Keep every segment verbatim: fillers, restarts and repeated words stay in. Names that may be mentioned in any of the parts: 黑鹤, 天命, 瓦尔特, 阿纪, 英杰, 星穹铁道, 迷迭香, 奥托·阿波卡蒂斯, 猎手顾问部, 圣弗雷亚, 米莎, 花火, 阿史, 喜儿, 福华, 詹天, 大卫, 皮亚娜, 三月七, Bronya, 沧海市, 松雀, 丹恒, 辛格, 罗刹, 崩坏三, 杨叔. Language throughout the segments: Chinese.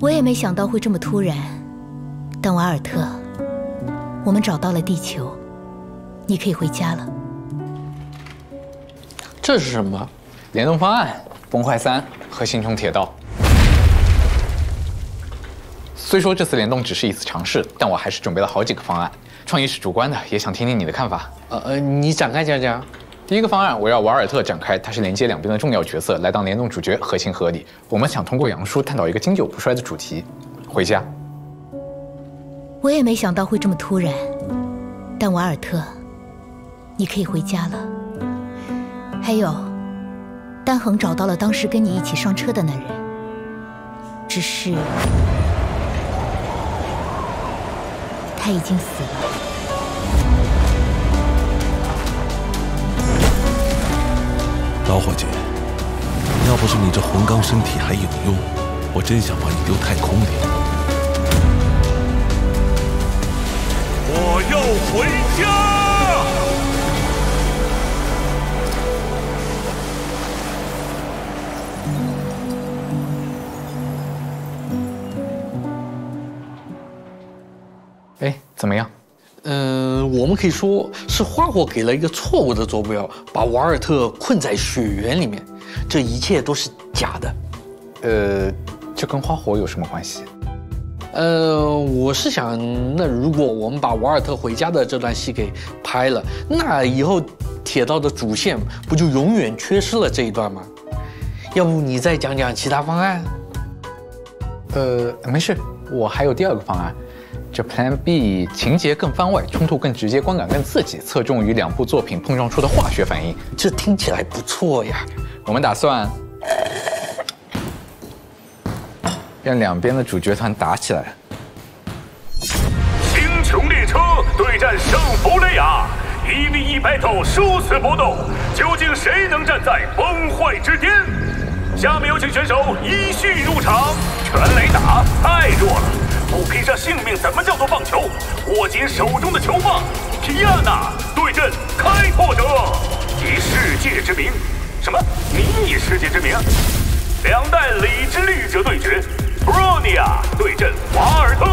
我也没想到会这么突然，但瓦尔特，我们找到了地球，你可以回家了。这是什么？联动方案、崩坏三和星穹铁道。虽说这次联动只是一次尝试，但我还是准备了好几个方案。创意是主观的，也想听听你的看法。呃呃，你展开讲讲。 第一个方案围绕瓦尔特展开，它是连接两边的重要角色来当联动主角，合情合理。我们想通过杨叔探讨一个经久不衰的主题。回家。我也没想到会这么突然，但瓦尔特，你可以回家了。还有，丹恒找到了当时跟你一起上车的那人，只是他已经死了。 老伙计，要不是你这魂钢身体还有用，我真想把你丢太空里。我要回家。哎，怎么样？ 嗯，我们可以说是花火给了一个错误的坐标，把瓦尔特困在雪原里面，这一切都是假的。呃，这跟花火有什么关系？呃，我是想，那如果我们把瓦尔特回家的这段戏给拍了，那以后铁道的主线不就永远缺失了这一段吗？要不你再讲讲其他方案？呃，没事，我还有第二个方案。 这 Plan B 情节更番外，冲突更直接，观感更刺激，侧重于两部作品碰撞出的化学反应。这听起来不错呀！我们打算让两边的主角团打起来。星穹列车对战圣弗雷亚，一 v 一 battle 殊死搏斗，究竟谁能站在崩坏之巅？下面有请选手依序入场。全雷打太弱了。 不拼上性命，怎么叫做棒球？握紧手中的球棒，皮亚娜对阵开拓者，以世界之名，什么？你以世界之名？两代理之律者对决 ，Bronya 对阵瓦尔特。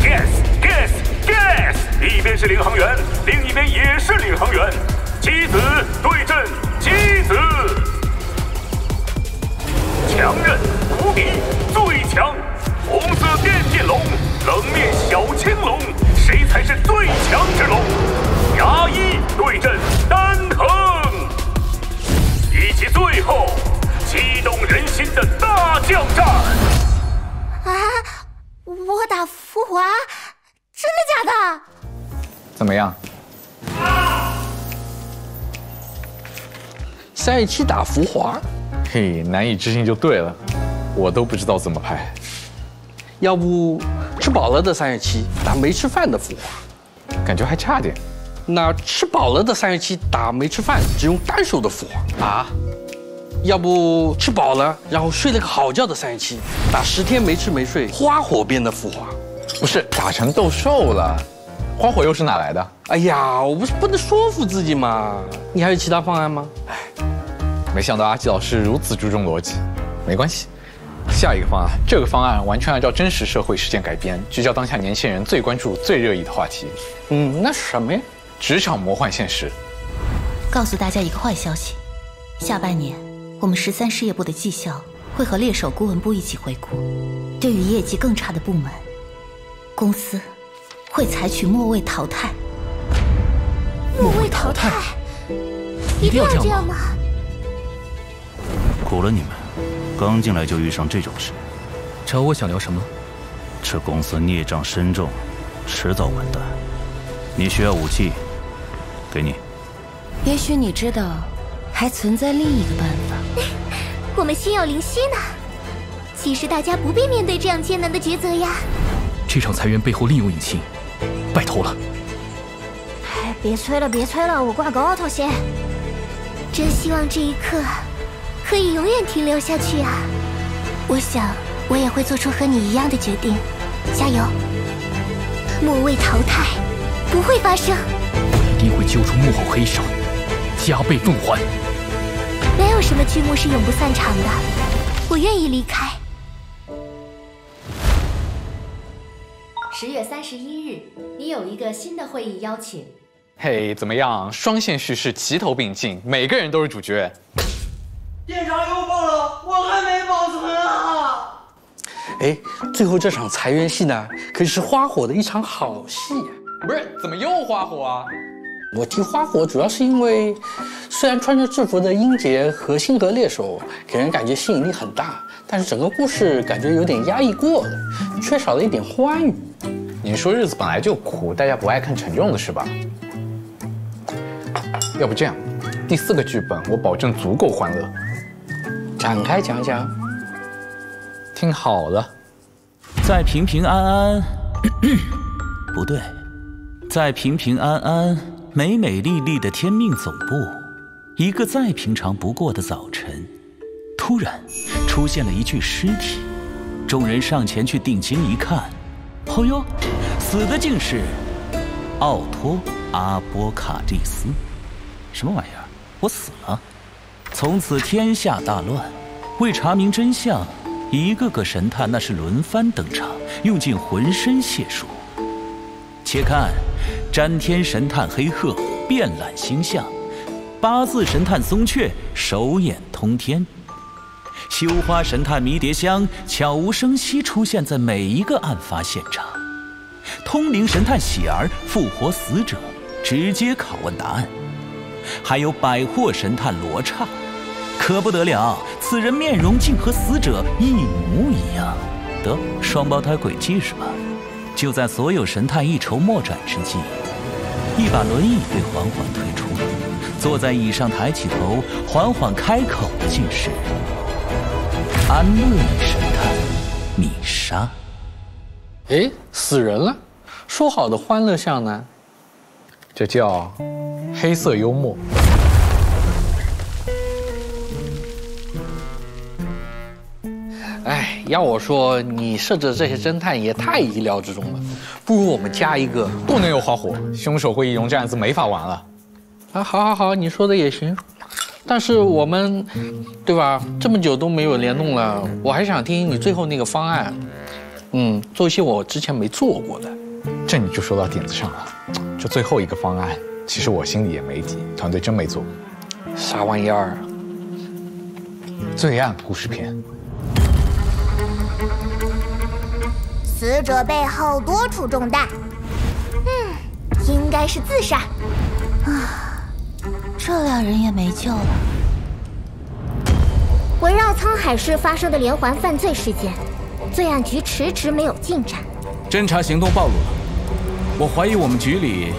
Guess guess guess， 一边是领航员，另一边也是领航员，妻子对阵妻子，强韧无敌，最强。 红色电电龙，冷面小青龙，谁才是最强之龙？牙医对阵丹藤，以及最后激动人心的大将战。啊！我打福华，真的假的？怎么样？啊、下一期打福华？嘿，难以置信就对了，我都不知道怎么拍。 要不吃饱了的三月七打没吃饭的福华，感觉还差点。那吃饱了的三月七打没吃饭，只用单手的福华啊。要不吃饱了，然后睡了个好觉的三月七打十天没吃没睡花火变的福华，不是打成斗兽了，花火又是哪来的？哎呀，我不是不能说服自己嘛。你还有其他方案吗？哎，没想到阿纪老师如此注重逻辑，没关系。 下一个方案，这个方案完全按照真实社会事件改编，聚焦当下年轻人最关注、最热议的话题。嗯，那是什么呀？职场魔幻现实。告诉大家一个坏消息，下半年我们十三事业部的绩效会和猎手顾问部一起回顾。对于业绩更差的部门，公司会采取末位淘汰。末位淘汰？一定要这样吗？苦了你们。 刚进来就遇上这种事，找我想聊什么？这公司孽障深重，迟早完蛋。你需要武器，给你。也许你知道，还存在另一个办法。我们心有灵犀呢。其实大家不必面对这样艰难的抉择呀。这场裁员背后另有隐情，拜托了。哎，别催了，别催了，我挂个 auto 先。真希望这一刻。 可以永远停留下去啊！我想，我也会做出和你一样的决定。加油！末位淘汰不会发生。一定会揪出幕后黑手，加倍奉还。没有什么剧目是永不散场的，我愿意离开，十月三十一日，你有一个新的会议邀请。嘿， hey, 怎么样？双线叙事齐头并进，每个人都是主角。店长又爆了，我还没保存啊！哎，最后这场裁员戏呢，可是花火的一场好戏呀、啊。不是，怎么又花火啊？ 我提花火主要是因为，虽然穿着制服的英杰和辛格猎手给人感觉吸引力很大，但是整个故事感觉有点压抑过了，缺少了一点欢愉。你说日子本来就苦，大家不爱看沉重的是吧？要不这样，第四个剧本我保证足够欢乐。展开讲讲。听好了，在平平安安，不对，在平平安安。 美美丽丽的天命总部，一个再平常不过的早晨，突然出现了一具尸体。众人上前去定睛一看，哦哟，死的竟是奥托·阿波卡蒂斯。什么玩意儿？我死了！从此天下大乱。为查明真相，一个个神探那是轮番登场，用尽浑身解数。且看。 詹天神探黑鹤遍览星象，八字神探松雀手眼通天，羞花神探迷迭香悄无声息出现在每一个案发现场，通灵神探喜儿复活死者，直接拷问答案，还有百货神探罗刹，可不得了，此人面容竟和死者一模一样，得双胞胎诡计是吧？ 就在所有神探一筹莫展之际，一把轮椅被缓缓推出，坐在椅上抬起头，缓缓开口的竟是安乐椅神探米莎。哎，死人了！说好的欢乐像呢？这叫黑色幽默。哎。 要我说，你设置的这些侦探也太意料之中了，不如我们加一个，不能有花火，凶手会易容这案子没法玩了。啊，好，好，好，你说的也行，但是我们，对吧？这么久都没有联动了，我还想听你最后那个方案，嗯，做一些我之前没做过的。这你就说到点子上了，这最后一个方案，其实我心里也没底，团队真没做过。啥玩意儿？罪案故事片。 死者背后多处中弹，嗯，应该是自杀。啊，这两人也没救了。围绕沧海市发生的连环犯罪事件，罪案局迟迟没有进展，侦查行动暴露了。我怀疑我们局里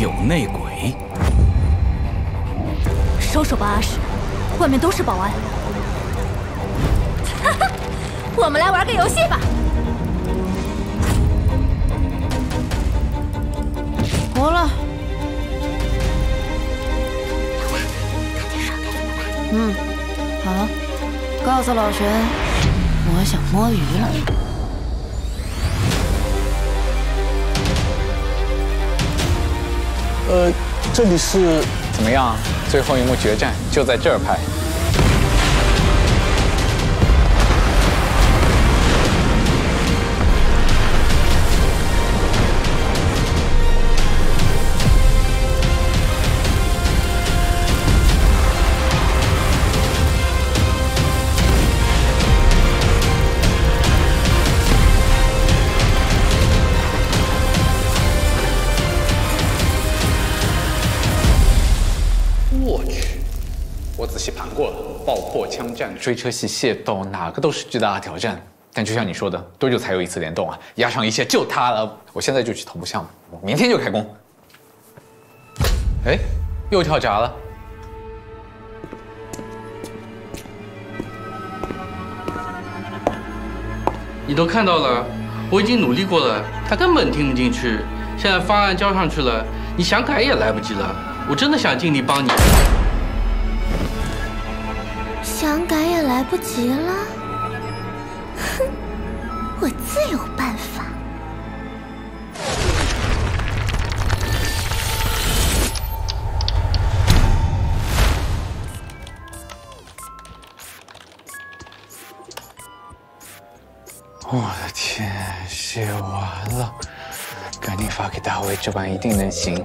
有内鬼。收手吧，阿史，外面都是保安。哈哈，我们来玩个游戏吧。 服了。老爸，他这事该怎么办？嗯，好了，告诉老神，我想摸鱼了。呃，这里是怎么样？最后一幕决战就在这儿拍。 枪战、追车戏、械斗，哪个都是巨大的挑战。但就像你说的，多久才有一次联动啊？压上一切就它了。我现在就去头部项目，我明天就开工。哎，又跳闸了。你都看到了，我已经努力过了，他根本听不进去。现在方案交上去了，你想改也来不及了。我真的想尽力帮你。 想改也来不及了，哼，我自有办法。我的天！写写完了，赶紧发给大卫，这版一定能行。